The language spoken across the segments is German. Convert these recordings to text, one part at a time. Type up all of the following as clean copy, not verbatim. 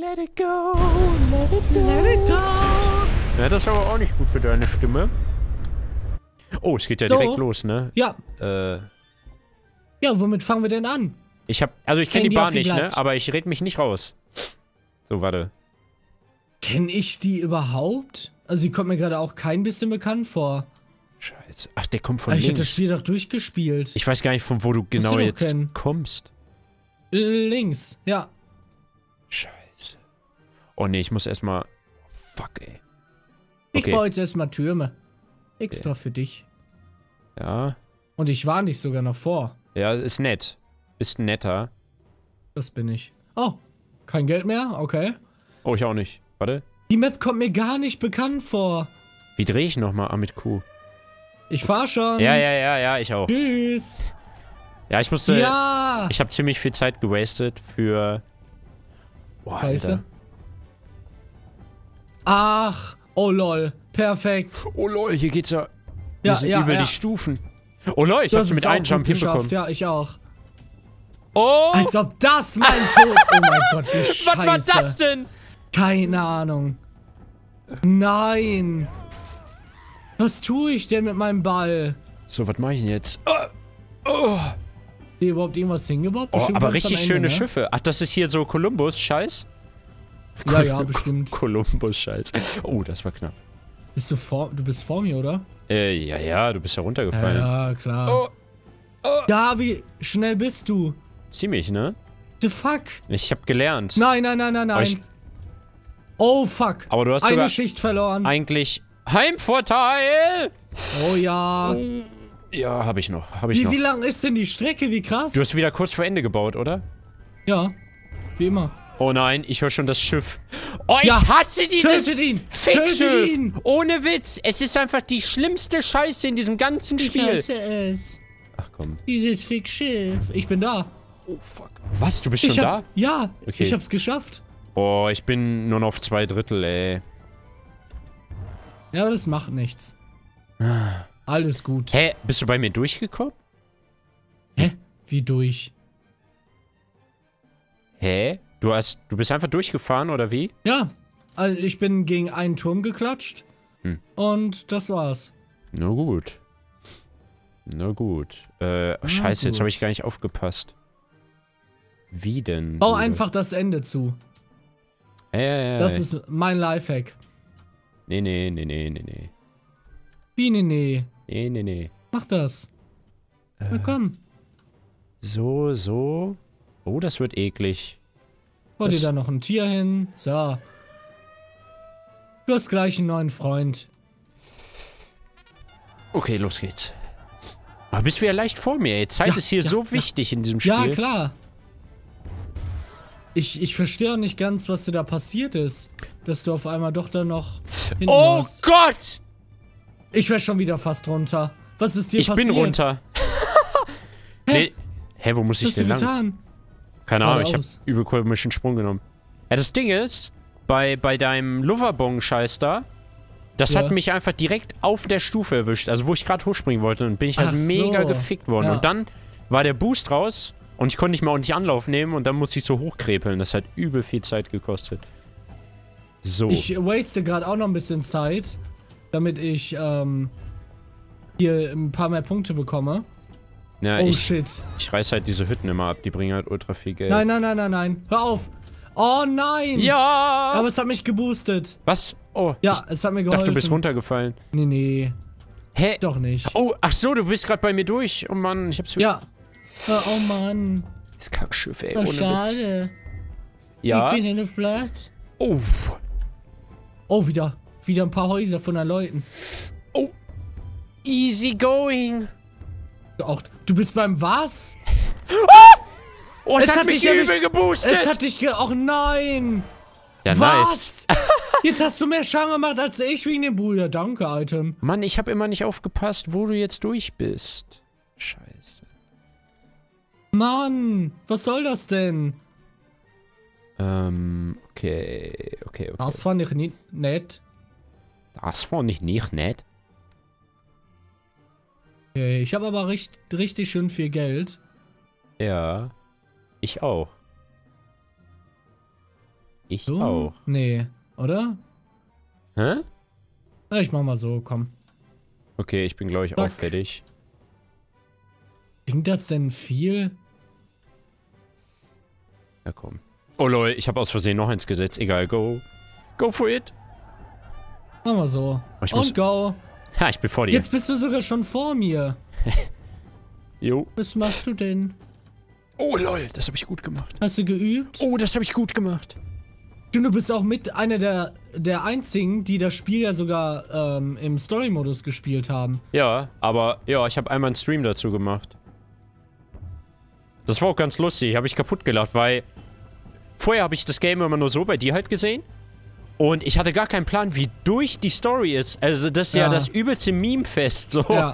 Let it go, let it go, let it go. Ja, das ist aber auch nicht gut für deine Stimme. Oh, es geht ja direkt los, ne? Ja. Ja, womit fangen wir denn an? Ich hab, also ich kenne die Bar nicht, ne? Aber ich red mich nicht raus. So, warte. Kenne ich die überhaupt? Also die kommt mir gerade auch kein bisschen bekannt vor. Scheiße. Ach, der kommt von links. Ich hätte das Spiel doch durchgespielt. Ich weiß gar nicht, von wo du genau jetzt kommst. Links, ja. Scheiße. Oh ne, ich muss erstmal. Fuck, ey. Okay. Ich baue jetzt erstmal Türme. Extra für dich. Ja. Und ich warne dich sogar noch vor. Ja, ist nett. Ist netter. Das bin ich. Oh, kein Geld mehr? Okay. Oh, ich auch nicht. Warte. Die Map kommt mir gar nicht bekannt vor. Wie drehe ich nochmal? Ah, mit Q. Ich fahr schon. Ja, ich auch. Tschüss. Ja, ich musste... Ja! Ich habe ziemlich viel Zeit gewastet für... Boah, Alter. Ach, oh lol. Perfekt. Oh lol, hier geht's ja... Wir sind über die Stufen. Oh lol, ich hab's mit einem Jump hinbekommen. Ja, ich auch. Oh! Als ob das mein Tod... Oh mein Gott, wie scheiße. Was war das denn? Keine Ahnung. Nein. Was tue ich denn mit meinem Ball? So, was mache ich denn jetzt? Hat die überhaupt irgendwas hingebaut? Oh, aber richtig schöne Schiffe. Ach, das ist hier so Kolumbus-Scheiß? Ja, ja, bestimmt. Kolumbus-Scheiß. Oh, das war knapp. Bist du bist vor mir, oder? Ja, du bist ja runtergefallen. Ja, klar. Oh. Oh. Da, wie schnell bist du? Ziemlich, ne? The fuck? Ich hab gelernt. Nein. Oh, fuck. Aber du hast eine Schicht verloren. Eigentlich Heimvorteil. Oh, ja. Ja, hab ich noch. Wie lang ist denn die Strecke? Wie krass. Du hast wieder kurz vor Ende gebaut, oder? Ja. Wie immer. Oh nein, ich höre schon das Schiff. Oh, ich hasse dieses Fickschiff. Ohne Witz. Es ist einfach die schlimmste Scheiße in diesem ganzen Spiel. Ich hasse es. Ach komm. Dieses Fickschiff. Ich bin da. Oh, fuck. Was? Du bist schon da? Ja. Okay. Ich hab's geschafft. Oh, ich bin nur noch auf 2/3, ey. Ja, aber das macht nichts. Alles gut. Hä? Bist du bei mir durchgekommen? Hä? Wie durch? Hä? Du bist einfach durchgefahren, oder wie? Ja. Also ich bin gegen einen Turm geklatscht. Und das war's. Na gut. Scheiße, jetzt habe ich gar nicht aufgepasst. Wie denn? Bau einfach das Ende zu. Das ist mein Lifehack. Nee. Wie nee? Nee. Mach das. Na komm. So. Oh, das wird eklig. Wollt ihr da noch ein Tier hin? So. Du hast gleich einen neuen Freund. Okay, los geht's. Aber bist du ja leicht vor mir, ey. Zeit ist hier so wichtig in diesem Spiel. Ja, klar. Ich verstehe auch nicht ganz, was dir da passiert ist. Dass du auf einmal doch dann noch hinten warst. Oh Gott! Ich wäre schon wieder fast runter. Was ist dir passiert? Ich bin runter. Hä? Hä, wo muss ich denn lang? Keine Ahnung, ich habe übel komischen Sprung genommen. Ja, das Ding ist, bei deinem Loverbong-Scheiß da, das hat mich einfach direkt auf der Stufe erwischt. Also wo ich gerade hochspringen wollte und bin ich halt mega gefickt worden. Ja. Und dann war der Boost raus. Und ich konnte nicht mal ordentlich Anlauf nehmen und dann musste ich so hochkrepeln. Das hat übel viel Zeit gekostet. So. Ich waste gerade auch noch ein bisschen Zeit, damit ich hier ein paar mehr Punkte bekomme. Ja, shit. Ich reiß halt diese Hütten immer ab, die bringen halt ultra viel Geld. Nein. Hör auf! Oh nein! Ja! Aber es hat mich geboostet. Was? Oh. Ja, es hat mir geholfen. Ich dachte, du bist runtergefallen. Nee. Hä? Doch nicht. Oh, ach so, du bist gerade bei mir durch. Oh Mann, ich hab's wieder. Ja. Oh Mann. Das Kackschiff, ey, ohne schade. Witz. Ja. Ich bin in der Flat. Oh. Oh, wieder ein paar Häuser von den Leuten. Oh. Easy going. Auch, du bist beim was? Oh, oh es hat mich übel geboostet. Es hat dich oh nein. Ja, was? Nice. Jetzt hast du mehr Schaden gemacht als ich wegen dem Bruder. Danke, Item. Mann, ich habe immer nicht aufgepasst, wo du jetzt durch bist. Scheiße. Mann, was soll das denn? Okay. Das war nicht nett. Das war nicht nett. Okay, ich habe aber richtig schön viel Geld. Ja, ich auch. Ich so? Auch. Nee, oder? Hä? Na, ich mach mal so, komm. Okay, ich bin, glaube ich, auch fertig. Klingt das denn viel? Ja, komm. Oh lol, ich habe aus Versehen noch eins gesetzt. Egal, go. Go for it. Mach mal so. Oh, ich muss... Und go. Ha, ich bin vor dir. Jetzt bist du sogar schon vor mir. Jo. Was machst du denn? Oh lol, das habe ich gut gemacht. Hast du geübt? Oh, das habe ich gut gemacht. Du bist auch mit einer der einzigen, die das Spiel ja sogar im Story-Modus gespielt haben. Ja, aber ja, ich habe einmal einen Stream dazu gemacht. Das war auch ganz lustig, habe ich kaputt gelacht, weil vorher habe ich das Game immer nur so bei dir halt gesehen. Und ich hatte gar keinen Plan, wie durch die Story ist. Also das ist ja, das übelste Meme-Fest, so. Ja.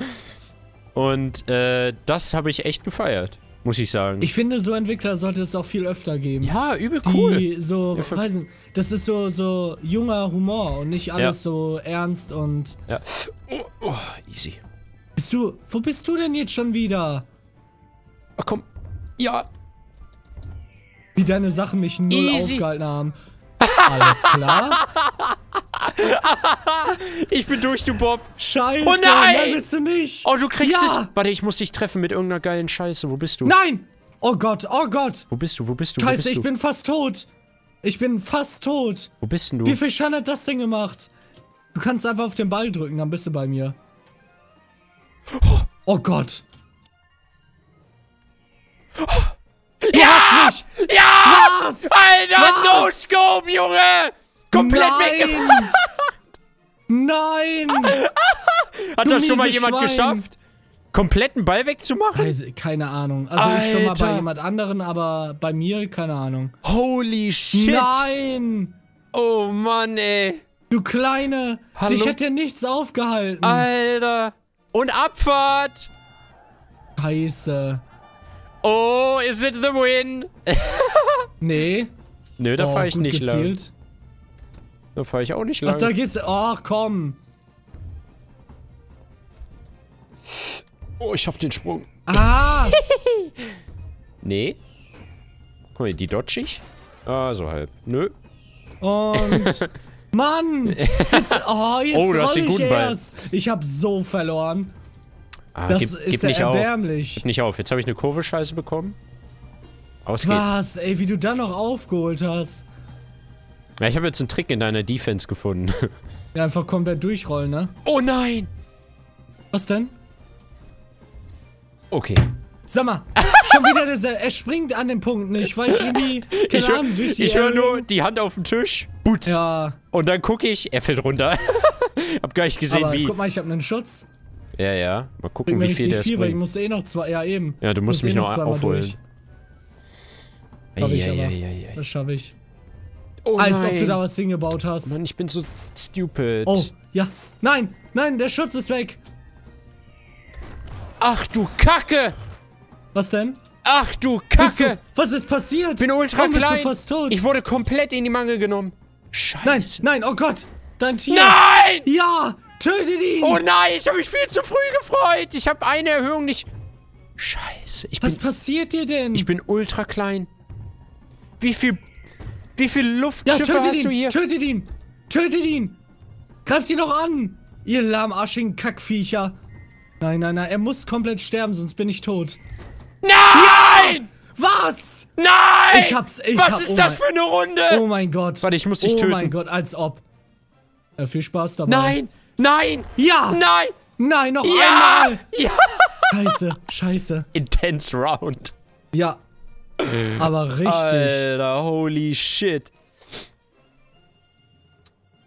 Und das habe ich echt gefeiert, muss ich sagen. Ich finde, so Entwickler sollte es auch viel öfter geben. Ja, übel cool. Die so, ja, weiß nicht, das ist so, so junger Humor und nicht alles so ernst und... Ja. Oh, oh, easy. Bist du... Wo bist du denn jetzt schon wieder? Ach komm. Ja. Wie deine Sachen mich null aufgehalten haben. Alles klar. Ich bin durch, du Bob. Scheiße, oh nein, nein bist du nicht. Oh, du kriegst es. Warte, ich muss dich treffen mit irgendeiner geilen Scheiße. Wo bist du? Nein! Oh Gott, oh Gott. Wo bist du, wo bist du, wo Scheiße, bist du? Ich bin fast tot. Ich bin fast tot. Wo bist denn du? Wie viel Schaden hat das denn gemacht? Du kannst einfach auf den Ball drücken, dann bist du bei mir. Oh Gott. Oh. Du hast mich! Ja! Was? Alter, No-Scope, Junge! Komplett weggefahren! Nein! Hat das schon mal jemand geschafft? Kompletten Ball wegzumachen? Also, keine Ahnung. Also Alter. Ich schon mal bei jemand anderen, aber bei mir, keine Ahnung. Holy shit! Nein! Oh Mann, ey! Du Kleine! Hallo? Dich hätte nichts aufgehalten! Alter! Und Abfahrt! Scheiße! Oh, is it the win? Nee. Nö, da fahre ich nicht gezielt. Lang. Da fahre ich auch nicht lang. Ach, da geht's... Ach, komm. Oh, ich schaff den Sprung. Ah! Nee. Guck mal, die dodge ich. Ah, so halb. Nö. Und... Mann! Jetzt, jetzt roll ich erst. Ball. Ich hab so verloren. Ah, das ist ja erbärmlich. Gib nicht auf. Jetzt habe ich eine Kurve Scheiße bekommen. Aus geht's. Was, ey, wie du da noch aufgeholt hast. Ja, ich habe jetzt einen Trick in deiner Defense gefunden. Ja, einfach komplett durchrollen, ne? Oh nein! Was denn? Okay. Sag mal, schon wieder dieser, er springt an den Punkt nicht, weil ich irgendwie, keine Ahnung, durch die... Ich höre nur die Hand auf den Tisch, butz. Ja. Und dann gucke ich, er fällt runter. Hab gar nicht gesehen, wie... guck mal, ich habe einen Schutz. Ja, ja. Mal gucken, wie viel der ist. Ich muss eh noch zwei. Ja, eben. Ja, du musst mich noch aufholen. Ja, ja, ja. Das schaffe ich. Oh, als ob du da was hingebaut hast. Mann, ich bin so stupid. Oh, ja. Nein, nein, der Schutz ist weg. Ach du Kacke! Was denn? Ach du Kacke! Was ist passiert? Ich bin ultra klein. Fast tot. Ich wurde komplett in die Mangel genommen. Scheiße. Nein, nein, oh Gott! Dein Tier! Nein! Ja! Tötet ihn! Oh nein, ich habe mich viel zu früh gefreut. Ich habe eine Erhöhung nicht... Scheiße. Was passiert dir denn? Ich bin ultra klein. Wie viel Luftschiffe hast du hier? Tötet ihn! Tötet ihn! Greift ihn noch an! Ihr lahmarschigen Kackviecher! Nein, nein, nein. Er muss komplett sterben, sonst bin ich tot. Nein! Ja! Was? Nein! Was ist das für eine Runde? Oh mein Gott. Warte, ich muss dich töten. Oh mein Gott, als ob. Ja, viel Spaß dabei. Nein! Nein! Ja! Nein! Nein, noch einmal! Ja! Scheiße, scheiße. Intense Round. Ja. Aber richtig. Alter, holy shit.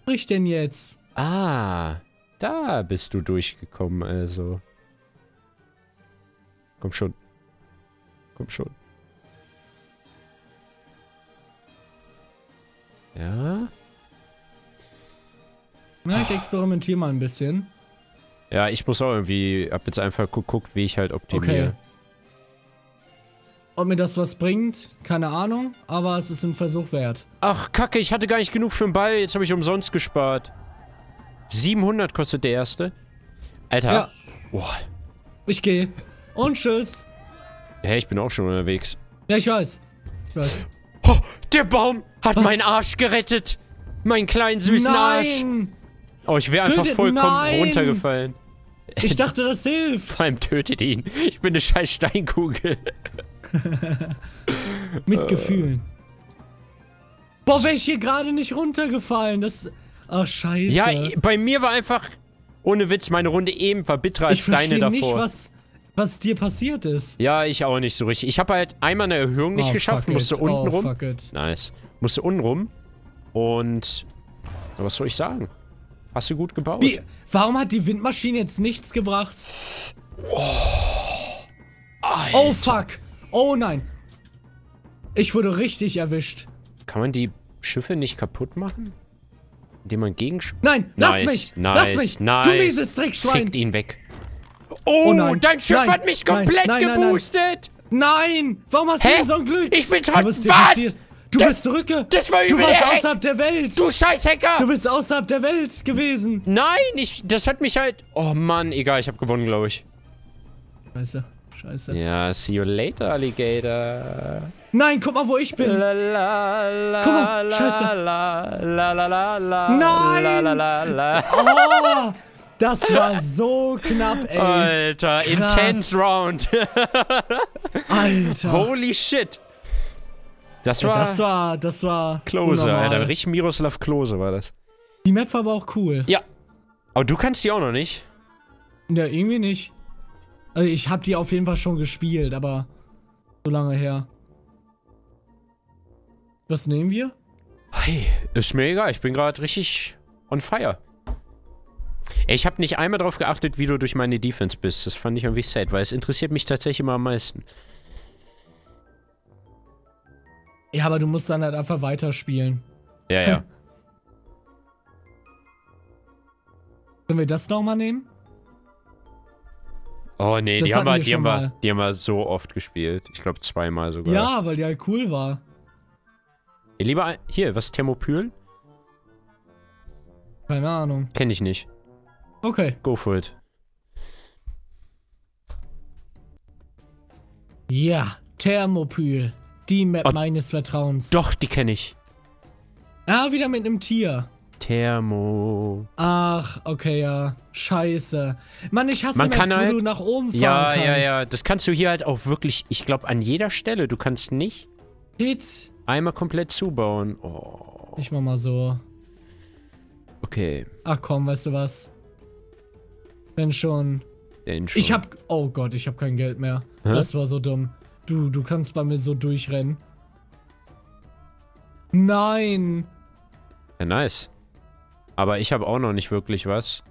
Was ich denn jetzt? Ah, da bist du durchgekommen, also. Komm schon. Komm schon. Ja? Na, ich experimentiere mal ein bisschen. Ja, ich muss auch irgendwie, hab jetzt einfach geguckt, wie ich halt optimiere. Okay. Ob mir das was bringt, keine Ahnung, aber es ist ein Versuch wert. Ach, Kacke, ich hatte gar nicht genug für den Ball, jetzt habe ich umsonst gespart. 700 kostet der erste. Alter. Ja. Boah. Ich gehe. Und tschüss. Hä, ich bin auch schon unterwegs. Ja, ich weiß. Ich weiß. Oh, der Baum hat meinen Arsch gerettet. Meinen kleinen, süßen Arsch. Oh, ich wäre einfach vollkommen runtergefallen. Ich dachte, das hilft. Vor allem tötet ihn. Ich bin eine scheiß Steinkugel. Mit Gefühlen. Boah, wäre ich hier gerade nicht runtergefallen. Das... Ach, scheiße. Ja, bei mir war einfach... Ohne Witz, meine Runde eben war bitterer als deine davor. Ich verstehe nicht, was dir passiert ist. Ja, ich auch nicht so richtig. Ich habe halt einmal eine Erhöhung nicht geschafft. Musste unten rum. Nice. Musste unten rum. Und... Was soll ich sagen? Hast du gut gebaut. Warum hat die Windmaschine jetzt nichts gebracht? Oh, Alter. Oh, fuck. Oh, nein. Ich wurde richtig erwischt. Kann man die Schiffe nicht kaputt machen? Indem man gegenspielt? Nein, nice, lass mich. Lass mich. Du mieses Dreckschwein. Fickt ihn weg. Oh, nein, dein Schiff hat mich komplett geboostet. Nein, warum hast du denn so ein Glück? Ich bin tot. Was? Du bist zurück. Das war übel. Du warst außerhalb der Welt. Du scheiß Hacker. Du bist außerhalb der Welt gewesen. Nein, das hat mich halt... Oh Mann, egal, ich habe gewonnen, glaube ich. Scheiße, scheiße. Ja, see you later, Alligator. Nein, guck mal, wo ich bin. La, la, la, guck mal, scheiße. La, la, la, la, la, nein. La, la, la, la. Oh, das war so knapp, ey. Alter, krass. Intense Round. Alter. Holy shit. Das war Klose, unnormal. Alter. Richtig Miroslav Klose war das. Die Map war aber auch cool. Ja. Aber du kannst die auch noch nicht. Ja, irgendwie nicht. Also ich habe die auf jeden Fall schon gespielt, aber so lange her. Was nehmen wir? Hey, ist mir egal. Ich bin gerade richtig on fire. Ich habe nicht einmal drauf geachtet, wie du durch meine Defense bist. Das fand ich irgendwie sad, weil es interessiert mich tatsächlich immer am meisten. Ja, aber du musst dann halt einfach weiterspielen. Ja, ja. Sollen wir das nochmal nehmen? Oh, nee, die haben wir so oft gespielt. Ich glaube, zweimal sogar. Ja, weil die halt cool war. Ja, lieber, hier, was ist Thermopyl? Keine Ahnung. Kenne ich nicht. Okay. Go for it. Ja, Thermopyl. Die Map meines Vertrauens. Doch, die kenne ich. Ah, wieder mit einem Tier. Thermo. Ach, okay, ja. Scheiße. Mann, ich hasse Maps, wo du nach oben fahren kannst. Ja, ja, ja. Das kannst du hier halt auch wirklich, ich glaube, an jeder Stelle. Du kannst nicht einmal komplett zubauen. Oh. Ich mach mal so. Okay. Ach komm, weißt du was? Denn schon. Denn schon. Ich hab, oh Gott, ich hab kein Geld mehr. Hä? Das war so dumm. Du kannst bei mir so durchrennen. Nein! Ja, nice. Aber ich habe auch noch nicht wirklich was.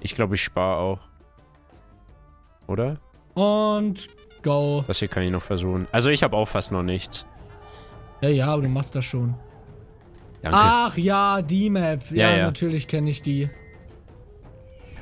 Ich glaube, ich spare auch. Oder? Und go. Das hier kann ich noch versuchen. Also ich habe auch fast noch nichts. Ja, ja, aber du machst das schon. Danke. Ach ja, die Map. Ja, ja, ja. Natürlich kenne ich die.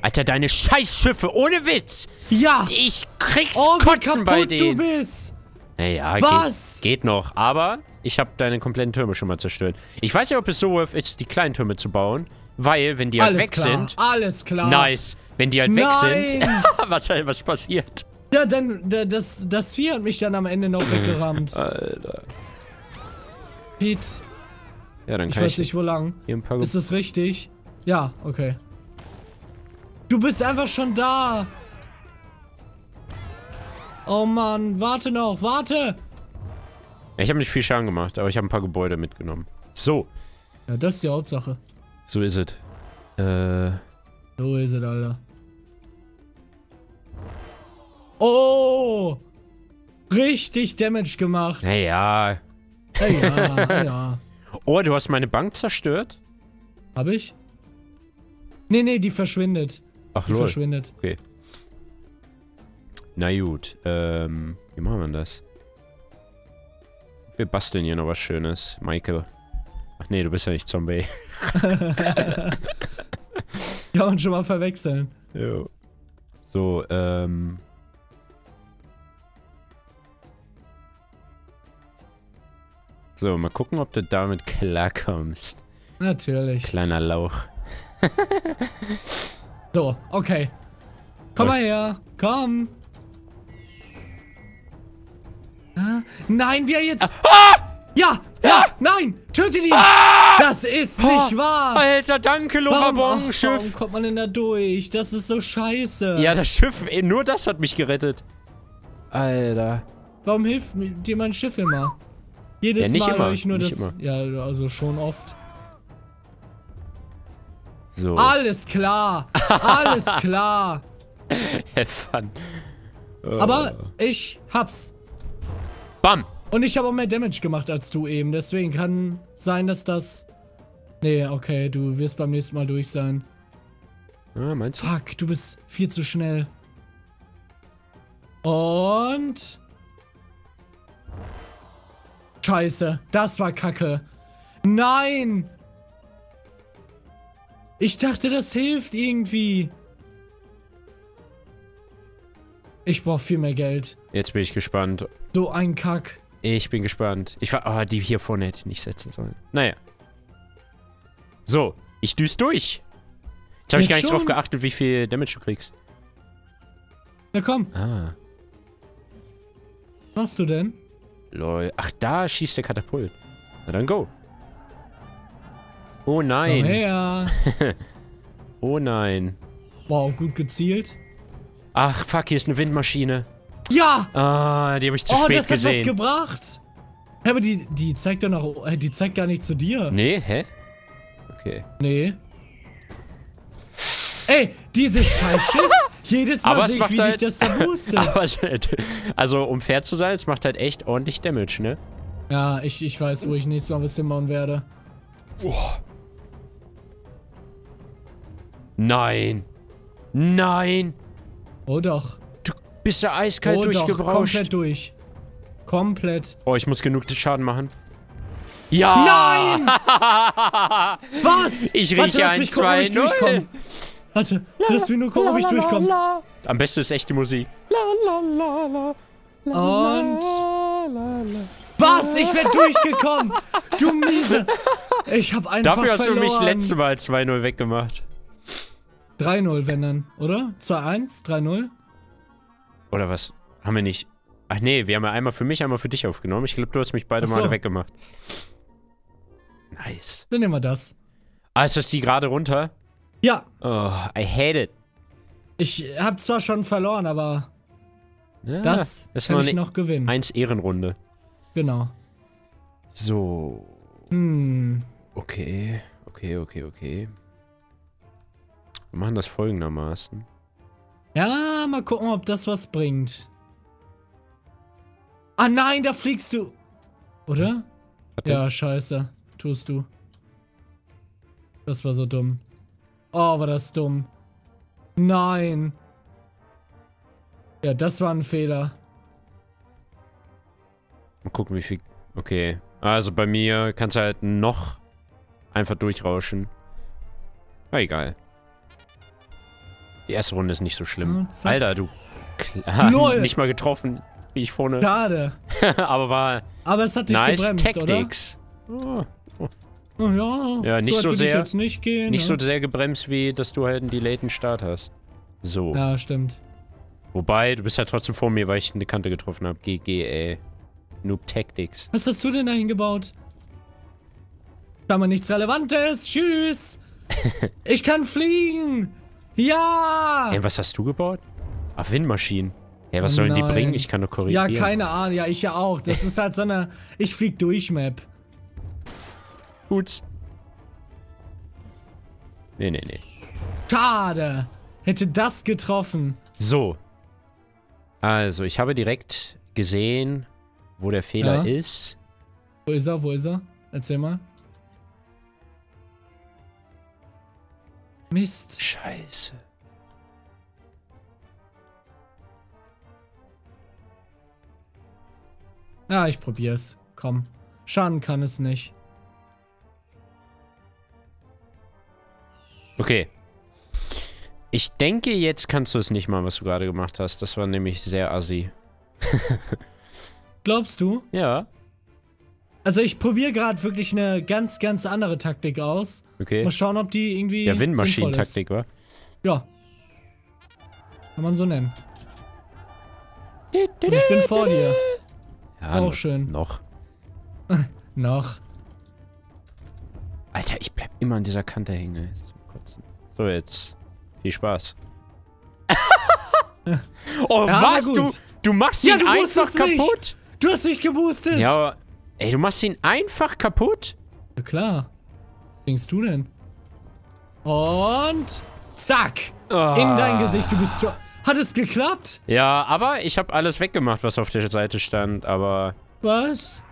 Alter, deine Scheißschiffe, ohne Witz! Ja! Ich krieg's Kotzen bei denen! Du bist. Naja, geht noch, aber ich habe deine kompletten Türme schon mal zerstört. Ich weiß nicht, ob es so worth ist, die kleinen Türme zu bauen, weil, wenn die halt weg sind... Alles klar, nice. Wenn die halt weg sind, was passiert? Ja, dann, das Vieh hat mich dann am Ende noch weggerammt. Alter. Pete. Ja, dann kann ich weiß nicht, wo lang. Ist das richtig? Ja, okay. Du bist einfach schon da. Oh Mann, warte noch, warte. Ich habe nicht viel Schaden gemacht, aber ich habe ein paar Gebäude mitgenommen. So. Ja, das ist die Hauptsache. So ist es. So ist es, Alter. Oh. Richtig Damage gemacht. Naja. Naja, ja. Oh, du hast meine Bank zerstört? Hab ich? Nee, nee, die verschwindet. Ach, die verschwindet. Okay. Na gut, wie machen wir das? Wir basteln hier noch was Schönes, Michael. Ach nee, du bist ja nicht Zombie. Kann man schon mal verwechseln. Jo. So, so, mal gucken, ob du damit klarkommst. Natürlich. Kleiner Lauch. So, okay. Komm mal her, komm. Nein, wir jetzt... Ah! Ja! Ja! Nein! Tötet ihn! Ah! Das ist nicht wahr! Alter, danke, Lora-Bong-Schiff! Warum kommt man denn da durch? Das ist so scheiße! Ja, das Schiff, ey, nur das hat mich gerettet. Alter. Warum hilft dir mein Schiff immer? Jedes ja, nicht Mal höre ich nur nicht das... Immer. Ja, also schon oft. So. Alles klar! Alles klar! Have fun. Aber ich hab's. Bam! Und ich habe auch mehr Damage gemacht als du eben. Deswegen kann sein, dass das... Nee, okay, du wirst beim nächsten Mal durch sein. Ah, meinst du? Fuck, du bist viel zu schnell. Und... Scheiße, das war Kacke. Nein! Ich dachte, das hilft irgendwie. Ich brauche viel mehr Geld. Jetzt bin ich gespannt. So ein Kack. Ich bin gespannt. Ich war... Ah, die hier vorne hätte ich nicht setzen sollen. Naja. So, ich düse durch. Jetzt habe ich gar nicht drauf geachtet, wie viel Damage du kriegst. Na komm. Ah. Was machst du denn? Lol. Ach, da schießt der Katapult. Na dann go. Oh nein. Komm her. Oh nein. Wow, gut gezielt. Ach, fuck, hier ist eine Windmaschine. Ja! Ah, die habe ich zu spät gesehen. Oh, das hat was gebracht. Hä, aber die zeigt doch noch... Die zeigt gar nicht zu dir. Nee, hä? Okay. Nee. Ey, dieses scheiß Schiff. Jedes Mal sehe ich, wie dich das da boostet. Aber, also, um fair zu sein, es macht halt echt ordentlich Damage, ne? Ja, ich weiß, wo ich nächstes Mal was hinbauen werde. Boah. Nein. Nein. Oh doch. Du bist ja eiskalt durchgebrauscht. Komplett durch. Komplett. Oh, ich muss genug Schaden machen. Ja! Nein! Was? Ich rieche ein 2-0. Warte, lass mich nur gucken, ob ich durchkomme. Am besten ist echt die Musik. Und... Was? Ich bin durchgekommen! Du Miese! Ich hab einfach verloren. Dafür hast du mich letzte Mal 2-0 weggemacht. 3-0, wenn dann, oder? 2-1, 3-0? Oder was? Haben wir nicht... Ach nee, wir haben ja einmal für mich, einmal für dich aufgenommen. Ich glaube, du hast mich beide Male weggemacht. Nice. Dann nehmen wir das. Ah, ist das die gerade runter? Ja. Oh, I hate it. Ich habe zwar schon verloren, aber... Ja, das kann ich noch gewinnen. 1-Ehrenrunde. Genau. So. Hm. Okay. Wir machen das folgendermaßen. Ja, mal gucken, ob das was bringt. Ah nein, da fliegst du. Oder? Okay. Ja, scheiße. Tust du. Das war so dumm. Oh, war das dumm. Nein. Ja, das war ein Fehler. Mal gucken, wie viel... Okay. Also bei mir kannst du halt noch einfach durchrauschen. War egal. Die erste Runde ist nicht so schlimm. Zack. Alter, du... Lol. Nicht mal getroffen, wie ich vorne... Schade. Aber war... Aber es hat dich gebremst, Tactics, oder? Oh. Oh, ja. Ja, nicht so, sehr, jetzt nicht gehen, nicht so sehr gebremst, wie dass du halt einen delayten Start hast. So. Ja, stimmt. Wobei, du bist ja trotzdem vor mir, weil ich eine Kante getroffen habe. GG, ey. Noob Tactics. Was hast du denn da hingebaut? Schau mal, nichts Relevantes. Tschüss. Ich kann fliegen. Ja! Ey, was hast du gebaut? Ach, Windmaschinen. Ey, was sollen die bringen? Ich kann doch korrigieren. Ja, keine Ahnung. Ja, ich ja auch. Das ist halt so eine... Ich flieg durch Map. Gut. Nee. Schade. Hätte das getroffen. So. Also, ich habe direkt gesehen, wo der Fehler ist. Wo ist er? Erzähl mal. Mist. Scheiße. Ja, ich probier's. Komm. Schaden kann es nicht. Okay. Ich denke, jetzt kannst du es nicht machen, was du gerade gemacht hast. Das war nämlich sehr assi. Glaubst du? Ja. Also ich probiere gerade wirklich eine ganz, ganz andere Taktik aus. Okay. Mal schauen, ob die irgendwie sinnvoll ist. Ja, Windmaschinen-Taktik, wa? Ja. Kann man so nennen. Und ich bin vor dir. Ja, auch schön. Noch. noch. Alter, ich bleib immer an dieser Kante hängen. So, jetzt. Viel Spaß. Oh, ja, was? Du machst ihn einfach kaputt? Du hast mich geboostet. Ja, aber, ey, du machst ihn einfach kaputt? Na klar. Was denkst du denn? Und... Stuck! Oh. In dein Gesicht, du bist... Hat es geklappt? Ja, aber ich habe alles weggemacht, was auf der Seite stand, aber... Was?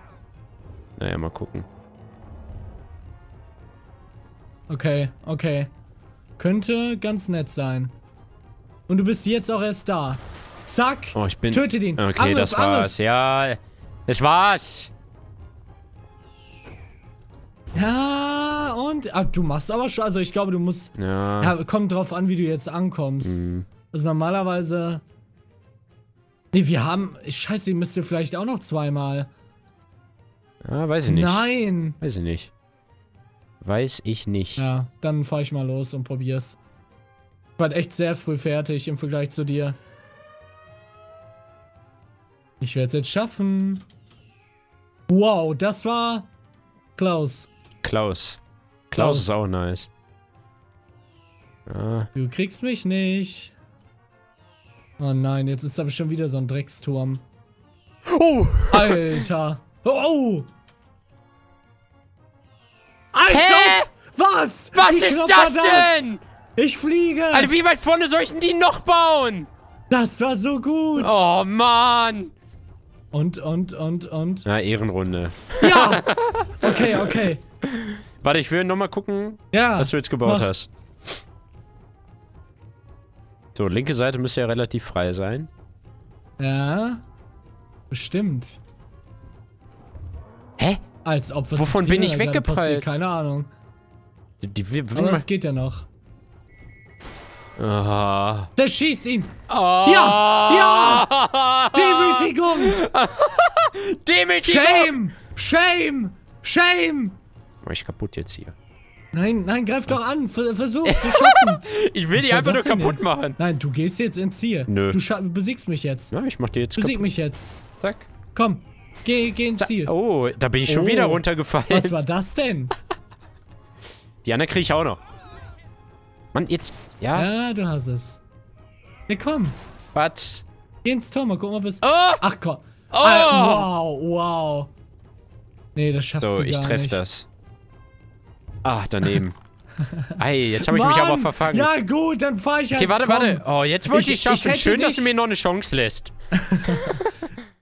Naja, mal gucken. Okay, okay. Könnte ganz nett sein. Und du bist jetzt auch erst da. Zack! Oh, ich bin... Tötet ihn! Okay, Angriff, das war's. Angriff. Ja, das war's! Ja, und... Ah, du machst aber schon... Also, ich glaube, du musst... Ja. Ja, kommt drauf an, wie du jetzt ankommst. Mhm. Also, normalerweise... Nee, wir haben... Scheiße, ihr müsst ihr vielleicht auch noch zweimal. Ah, weiß ich nicht. Nein! Weiß ich nicht. Weiß ich nicht. Ja, dann fahr ich mal los und probier's. Ich war echt sehr früh fertig im Vergleich zu dir. Ich werde es jetzt schaffen. Wow, das war... Klaus. Klaus ist auch nice. Ah. Du kriegst mich nicht. Oh nein, jetzt ist aber schon wieder so ein Drecksturm. Oh! Alter! Oh! Alter! Hä? Was? Was ist das denn? Ich fliege! Alter, wie weit vorne soll ich denn die noch bauen? Das war so gut! Oh Mann! Und? Na, Ehrenrunde. Ja! Okay, okay. Warte, ich will nochmal gucken, ja, was du jetzt gebaut hast. So, linke Seite müsste ja relativ frei sein. Ja. Bestimmt. Hä? Als ob was. Wovon bin ich weggepeilt? Keine Ahnung. Aber das geht ja noch. Oh. Der schießt ihn! Oh. Ja! Ja! Demütigung! Demütigung! Shame! Shame! Shame! Mach ich kaputt jetzt hier. Nein, nein, greif doch an! Versuch's zu schaffen! Ich will dich einfach nur kaputt machen! Nein, du gehst jetzt ins Ziel. Nö. Du besiegst mich jetzt. Na, ich mach dir jetzt kaputt. Besieg mich jetzt. Zack. Komm, geh ins Ziel. Oh, da bin ich schon wieder runtergefallen. Was war das denn? Die andere krieg ich auch noch. Mann, jetzt... Ja? Ja, du hast es. Ne, komm. Was? Geh ins Tor, mal gucken, ob es... Oh! Ach komm. Oh! Wow, wow. Nee, das schaffst du gar nicht. So, ich treff das. Ach, daneben. Ei, jetzt habe ich mich aber verfangen. Ja, gut, dann fahr ich halt. Okay, warte, warte. Oh, jetzt wollte ich schaffen. Schön, dass du mir noch eine Chance lässt.